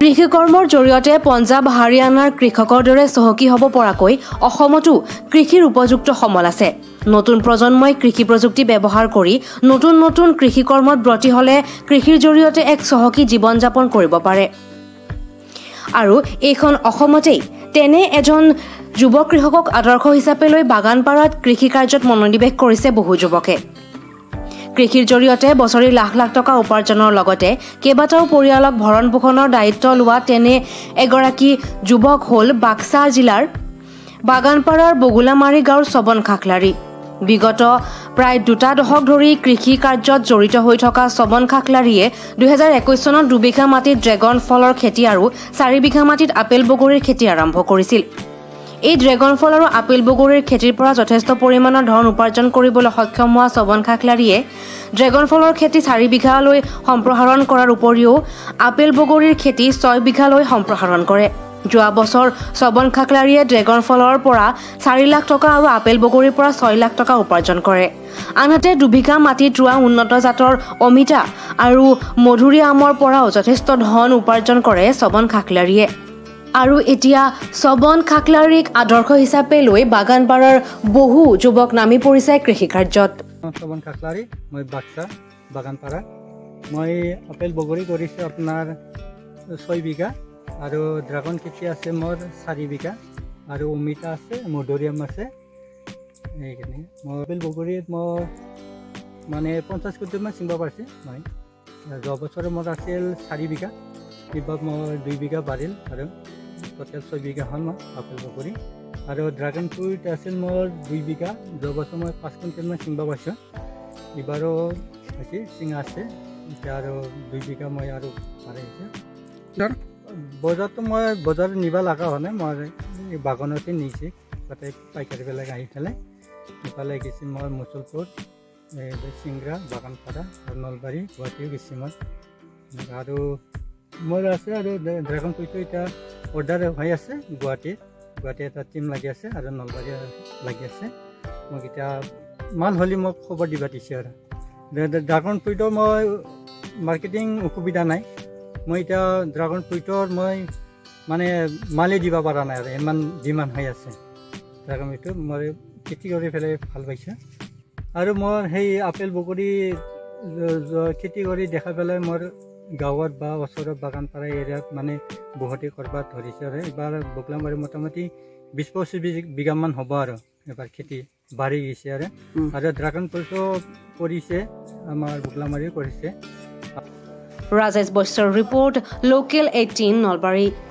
কৃষিকৰ্মৰ জৰিয়তে পঞ্জাব হাৰিয়ানাৰ কৃষকৰ দৰে সহকি হ'ব পৰাকৈ অসমতো কৃষিৰ উপযুক্ত সমল আছে। নতুন প্ৰজন্মই কৃষি প্ৰযুক্তি ব্যৱহাৰ কৰি নতুন নতুন কৃষিকৰ্মত ব্ৰতী হলে কৃষিৰ জৰিয়তে এক সহকি জীৱন যাপন কৰিব পাৰে। আৰু এইখন অসমতেই তেনে এজন যুৱ কৃষকক আদৰ্শ হিচাপে লৈ বাগানপাৰাত কৃষি কাৰ্যত মনোনিৱেশ কৰিছে বহু যুৱকে। কৃষিৰ জৰিয়তে বছৰি লাখ লাখ টকা উপাৰ্জনৰ লগতে কেইবাটাও পৰিয়ালক ভৰণ পোষণৰ দায়িত্ব লোৱা তেনে এগৰাকী যুৱক হ'ল বাক্সা জিলাৰ বাগানপাৰাৰ বগুলামাৰী গাঁৱৰ চবন খাখলাৰী। বিগত প্ৰায় দুটা দশক ধৰি কৃষি কাৰ্যত জড়িত হৈ থকা চবন খাখলাৰীয়ে ২০২১ চনত ২ বিঘা মাটিত ড্ৰেগন ফলৰ খেতি আৰু ৪ বিঘা মাটিত আপেল বগৰীৰ খেতি আৰম্ভ কৰিছিল। এই ড্ৰেগন ফল আৰু আপেল বগৰীৰ খেতিৰ পৰা যথেষ্ট পৰিমাণৰ ধন উপাৰ্জন কৰিবলৈ সক্ষম হোৱা চবন খাখলাৰীয়ে ড্ৰেগন ফলৰ খেতি ৪ বিঘালৈ সম্প্ৰসাৰণ কৰাৰ উপৰিও আপেল বগৰীৰ খেতি ৬ বিঘালৈ সম্প্ৰসাৰণ কৰে। যোৱা বছৰ চবন খাখলাৰীয়ে ড্ৰেগন ফলৰ পৰা ৪ লাখ টকা আৰু আপেল বগৰীৰ পৰা ৬ লাখ টকা উপাৰ্জন কৰে। আনহাতে ২ বিঘা মাটিত ৰোৱা উন্নত জাতৰ অমিতা আৰু মধুৰি আমৰ পৰাও যথেষ্ট ধন উপাৰ্জন কৰে চবন খাখলাৰীয়ে। আৰু এতিয়া চবন খাখলাৰীক আদৰ্শ হিচাপে লৈ বাগানপাৰাৰ বহু যুৱক নামি পৰিছে কৃষি কাৰ্যত। চবন খাখলাৰী, মই বাক্সা বাগানপাৰা। মই আপেল বগৰী কৰিছে আপোনাৰ ৬ বিঘা আৰু ড্ৰাগন খেতি আছে মোৰ ৪ বিঘা আৰু অমিতা আছে, মধুৰিআম আছে। এইখিনি মই আপেল বগৰীত মই মানে ৫০ কুইণ্টেলমান চিংবা পাৰিছে। মই যোৱা বছৰ মোৰ আছিল ৪ বিঘা, এইবাৰ মোৰ ২ বিঘা বাঢ়িল আৰু টোটেল ৬ বিঘা হ'ল মই আপেল বগৰী। আৰু ড্ৰাগন ফ্ৰুইট আছিল মোৰ ২ বিঘা, যোৱা বছৰ মই ৫ কুইণ্টেলমান চিংবা পাইছোঁ। এইবাৰো আছে চিঙা আছে, এতিয়া আৰু ২ বিঘা মই আৰু বাঢ়িছে। বজাৰত মই বজাৰত নিব লগা হোৱা নাই, মই বাগানতে নিছে তাতে পাইকাৰীবিলাক আহি পেলাই ইফালে গেছি মই মুছলপুৰ, চিংৰা, বাগানপাৰা আৰু নলবাৰী, গুৱাহাটীও গেছি মই। আৰু মোৰ আছে আৰু ড্ৰেগন ফ্ৰুইট এতিয়া অৰ্ডাৰ হৈ আছে গুৱাহাটী এটা টিম লাগি আছে আৰু নলবাৰী লাগি আছে। মোক এতিয়া মাল হ'লে মোক খবৰ দিব দিছে। আৰু ড্ৰেগন ফ্ৰুইটো মই মাৰ্কেটিং অসুবিধা নাই, মই এতিয়া ড্ৰাগন ফ্ৰুইটৰ মই মানে মালেই দিব পৰা নাই আৰু ইমান ডিমাণ্ড হৈ আছে। ড্ৰাগন ফ্ৰুইটটো মই খেতি কৰি পেলাই ভাল পাইছোঁ। আৰু মোৰ সেই আপেল বগৰী খেতি কৰি দেখা পেলাই মোৰ গাঁৱত বা ওচৰৰ বাগানপাৰা এৰিয়াত মানে বহুতে কৰবাত ধৰিছে। আৰু এইবাৰ বগলামাৰী মোটামুটি ২০-২৫ বিঘামান হ'ব আৰু এইবাৰ খেতি বাঢ়ি গৈছে। আৰু ড্ৰাগন ফ্ৰুইটো কৰিছে আমাৰ বগলামাৰীও কৰিছে। Rajesh Boyser's report, Local 18 Nalbari.